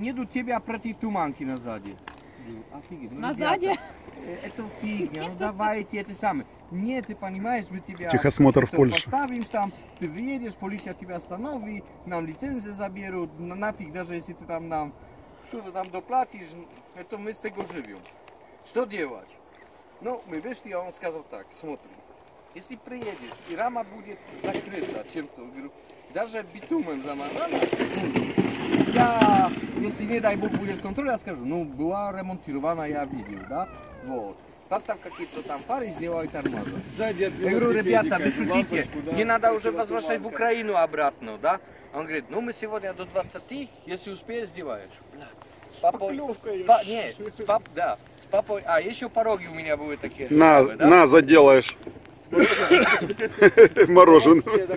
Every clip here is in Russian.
Еду тебя против туманки назади. Офигеть. Ну, назади? Это фигня, ну давайте это самое. Нет, ты понимаешь, мы тебя... Техосмотр в Польше. Поставим там, ты въедешь, полиция тебя остановит, нам лицензию заберут, нафиг, даже если ты там нам что-то там доплатишь, это мы с того живем. Что делать? Ну, мы вышли, а он сказал так, смотри, если приедешь, и рама будет закрыта чем-то, говорю, даже битумен замазана, я, если не дай бог будет контроль, я скажу, ну, была ремонтирована, я видел, да, вот. Поставь какие-то там фары, сделай тормоза. Я говорю, ребята, вы шутите, не надо уже возвращать в Украину обратно, да? Он говорит, ну мы сегодня до 20, если успеешь, сделаешь. С папой, нет, да, с папой, а еще пороги у меня были такие. На, заделаешь. Мороженое.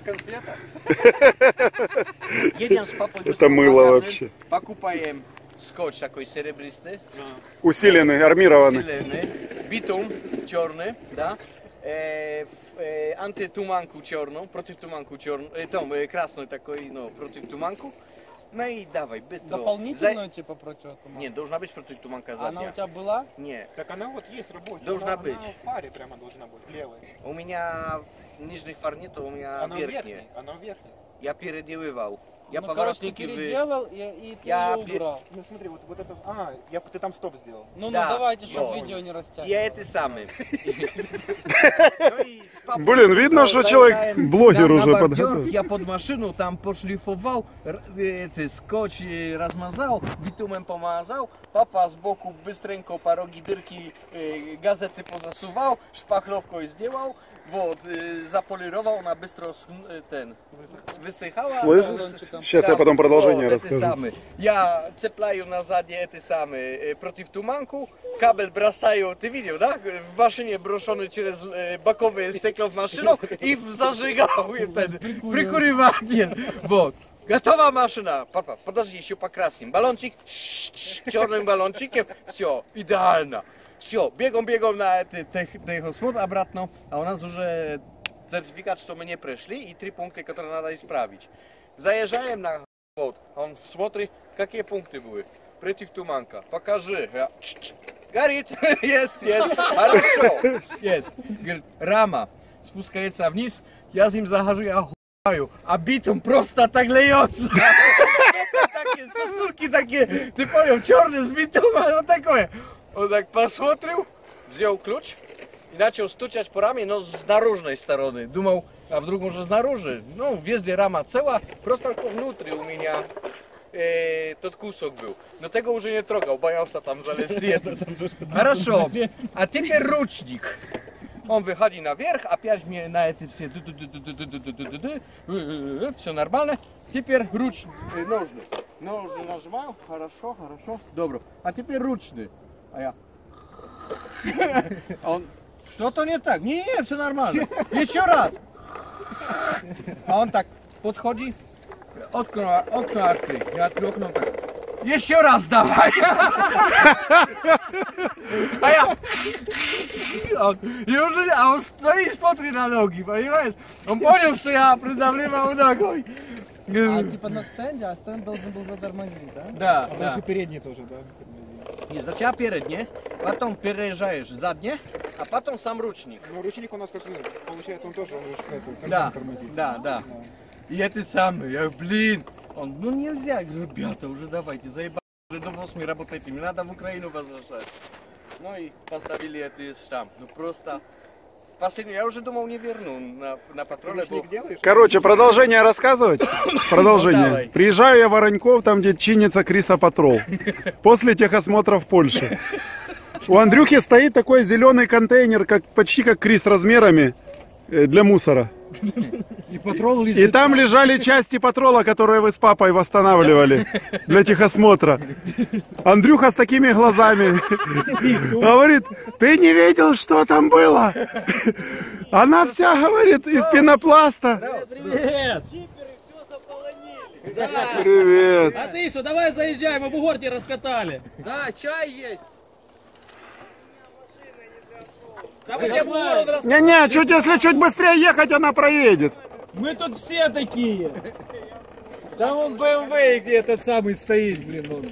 Едем с папой. Это мыло вообще. Покупаем скотч такой серебристый. Усиленный, армированный. Битум черный, да, антитуманку черную, против туманку черную, красный такой, но против туманку. Ну и давай, быстро. Дополнительно типа против туманка? Нет, должна быть против туманка задняя. Она у тебя была? Нет. Так она вот есть рабочая. Должна быть. Она в паре прямо должна быть, левая. У меня нижних фар нет, у меня верхняя. Она верхняя. Я переделывал. Я поворотники переделал и ты ее убрал. Ну смотри, вот это... А, ты там стоп сделал. Ну давайте, чтобы видео не растягивало. Я это самый. Блин, видно, что человек блогер уже подготовил. Я под машину там пошлифовал, скотч размазал, битумен помазал, папа сбоку быстренько пороги, дырки, газеты позасувал, шпаклевкой сделал, вот, заполировал, она быстро высыхала. Сейчас я потом продолжение расскажу. Я цепляю назади эти самые против туманку, кабель бросаю, ты видел, да? В машине брошенный через боковое стекло в машину и зажигал прикуривание. Вот. Готова машина. Папа, подожди, еще покрасим. Баллончик, черным баллончиком, все, идеально. Все, бегом на этот техосмотр обратно, а у нас уже сертификат, что мы не прошли, и 3 пункта, которые надо исправить. Заезжаем на вот, он смотрит, какие пункты были. Против туманка. Покажи. Я... Горит. Есть. Хорошо. Есть. Говорит, рама спускается вниз, я с ним захожу, я охуеваю, а битум просто так льется. Такие сосульки такие, ты понял, черный с битумом, вот такое. Он так посмотрел, взял ключ и начал стучать по раме, но с наружной стороны. Думал, а вдруг уже снаружи? Ну, везде рама цела, просто внутри у меня тот кусок был. Но того уже не трогал, боялся там залезть. Хорошо, а теперь ручник. Он выходит наверх, опять мне на это все, все нормально. Теперь ручник, ножный. Ножный нажимаю, хорошо, добро. А теперь ручный. А я... Он... Что-то не так. Не, все нормально. Еще раз. А он так подходит. Окно открыть. Я открыл окно так. Еще раз давай. А я... А он стоит, смотрит на ноги, понимаешь? Он понял, что я придавливал ногой. А типа на стенде, а стенд должен был затормозить, да? Да. А дальше передний тоже, да? Не, сначала переднее, потом переезжаешь заднее, а потом сам ручник. Ну, ручник у нас тоже, получается, он тоже, тормозит. Да. И это самое, я, блин, он, ну нельзя, я говорю, ребята, уже давайте, заебали, уже до 8 работайте, мне надо в Украину возвращаться. Ну и поставили этот штамп, ну просто... Последний, я уже думал, не верну на патруле. Короче, продолжение рассказывать? Продолжение. Приезжаю я в Вороньков, там где чинится Криса Патрол. После техосмотра в Польше. У Андрюхи стоит такой зеленый контейнер, почти как Крис размерами, для мусора. И там лежали части патрола, которые вы с папой восстанавливали для техосмотра. Андрюха с такими глазами говорит, ты не видел, что там было? Она вся, говорит, из пенопласта. Привет! Привет! А ты что, давай заезжай, мы бугорки раскатали. Да, чай есть. Не-не, если чуть быстрее ехать, она проедет. Мы тут все такие. Да вон BMW, где этот самый стоит, блин, он.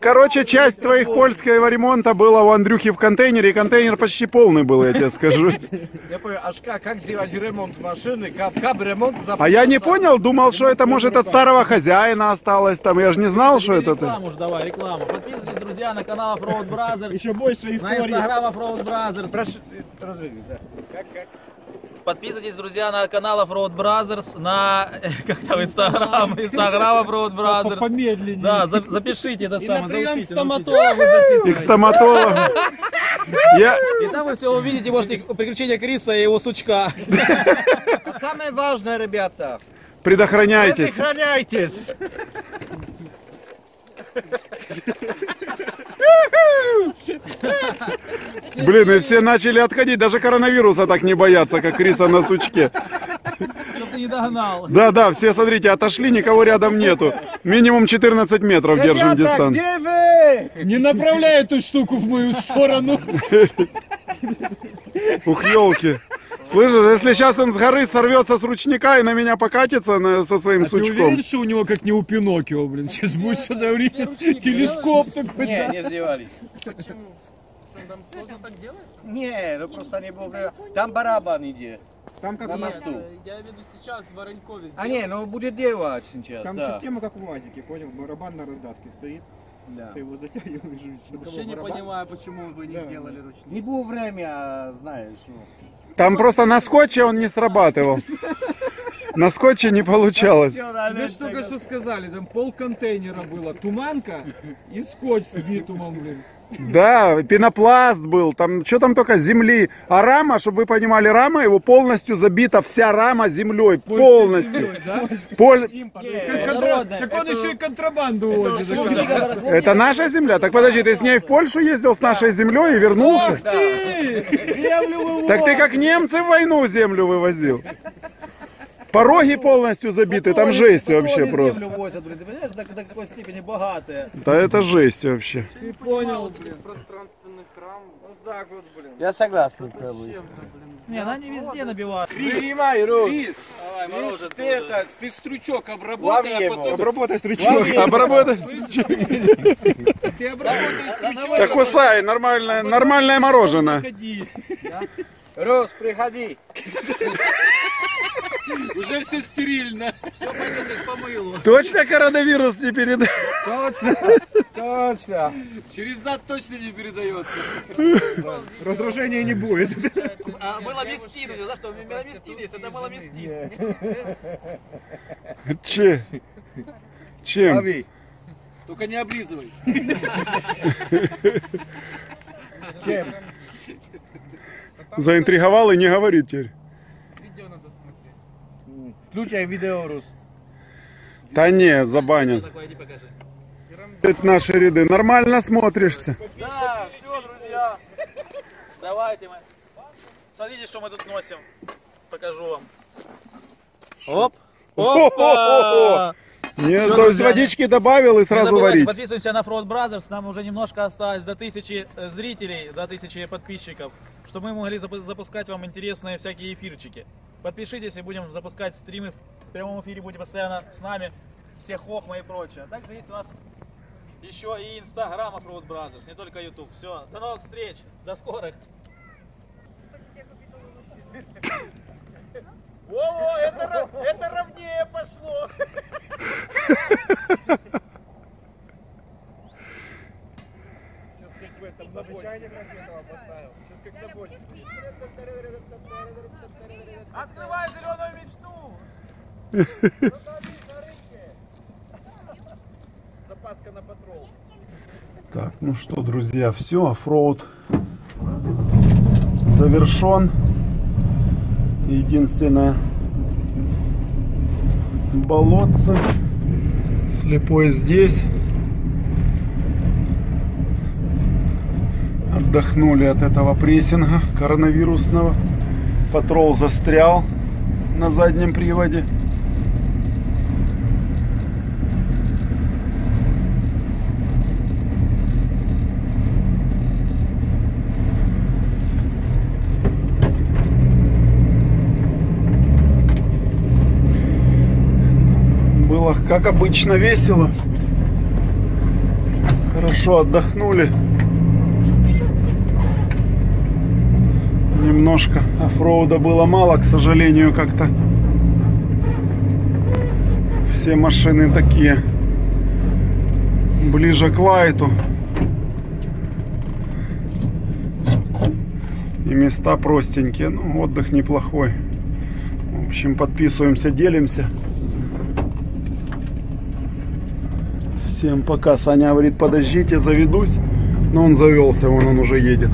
Короче, часть твоих польского ремонта была у Андрюхи в контейнере, и контейнер почти полный был, я тебе скажу. Я понял, Ашка, как сделать ремонт машины, как ремонт... А я не понял, думал, что это может от старого хозяина осталось там, я же не знал, что это... Рекламу ж давай, рекламу. Подписывайтесь, друзья, на канал Off-Road Brothers. Еще больше истории. На инстаграм Off-Road Brothers. Разведи, да. Как? Подписывайтесь, друзья, на канал Off-Road Brothers, на инстаграм Off-Road Brothers. Помедленнее. Да, запишите этот самый. И на прием к стоматологу записывайте. И к стоматологу. И там вы все увидите, может, приключения Криса и его сучка. Самое важное, ребята. Предохраняйтесь. Предохраняйтесь. Блин, и все начали отходить, даже коронавируса так не боятся, как Криса на сучке. Чтоб ты не догнал. Да, да, все, смотрите, отошли, никого рядом нету. Минимум 14 метров ребята, держим дистанцию. Где вы? Не направляй эту штуку в мою сторону. Ух, елки. Слышишь, если сейчас он с горы сорвется с ручника и на меня покатится со своим сучком. Ты уверен, что у него как не у Пиноккио, блин? Сейчас будет сюда время. Телескоп такой. Не, не сдевались. Почему? Что, там сложно так делать? Не, ну просто они были... Там барабан идет. Там как на мосту. Я веду сейчас в Воронькове. А не, ну будет делать сейчас, там да. Система как в УАЗике, понял? Барабан на раздатке стоит. Да. Ты его затягиваешь и все. Вообще не понимаю, почему вы не сделали ручник. Не было времени, а знаешь... Там просто на скотче он не срабатывал. На скотче не получалось. Мне же только что сказали, там пол контейнера было, туманка и скотч с битумом, блин. Да, пенопласт был, там что там только земли. А рама, чтобы вы понимали, рама его полностью забита, вся рама землей, полностью. Так он еще и контрабанду возит. Это наша земля? Так подожди, ты с ней в Польшу ездил с нашей землей и вернулся? Так ты как немцы в войну землю вывозил. Пороги полностью забиты, там жесть вообще просто. Землю возят, блин, ты понимаешь, до какой степени богатые. Да это жесть вообще. Ты понял, блин, пространственный храм. Вот так вот, блин. Я согласен с тобой. Не, она не везде набивает. Принимай, Рус. Крис, ты стручок обработай, а потом... Обработай стручок. Обработай стручок. Ты обработай стручок. Так кусай, нормальное мороженое. Рус, приходи. Уже все стерильно. Все понятно, помыло. Точно коронавирус не передает? Точно, точно. Через зад точно не передается. Раздражения не будет. А мыломестин, знаешь, что мыломестин есть, это мыломестин. Че? Чем? Только не облизывай. Чем? Заинтриговал и не говорит теперь. Включай видео, Рус. Да не, забанят. Это наши ряды. Нормально смотришься. Да, все, друзья. Давайте мы. Смотрите, что мы тут носим. Покажу вам. Оп. Опа! Нет, все, то есть водички добавил и сразу варить. Подписываемся на Off-Road Brothers. Нам уже немножко осталось до 1000 зрителей, до 1000 подписчиков, чтобы мы могли запускать вам интересные всякие эфирчики. Подпишитесь и будем запускать стримы. В прямом эфире будете постоянно с нами. Все хохмы и прочее. Также есть у нас еще и инстаграм Off-Road Brothers, не только YouTube. Все, до новых встреч, до скорых. О, это ровнее пошло. Сейчас как в этом на бочке. Сейчас как на бочке. Открывай зеленую мечту. Запаска на патрол. Так, ну что, друзья, все, оффроуд завершен. Единственное болотце слепой здесь. Отдохнули от этого прессинга коронавирусного. Патрол застрял на заднем приводе. Как обычно весело, хорошо отдохнули. Немножко оффроуда было мало, к сожалению, как-то все машины такие ближе к лайту. И места простенькие. Ну, отдых неплохой. В общем, подписываемся, делимся. Всем пока. Саня говорит, подождите, заведусь. Но он завелся, вон он уже едет.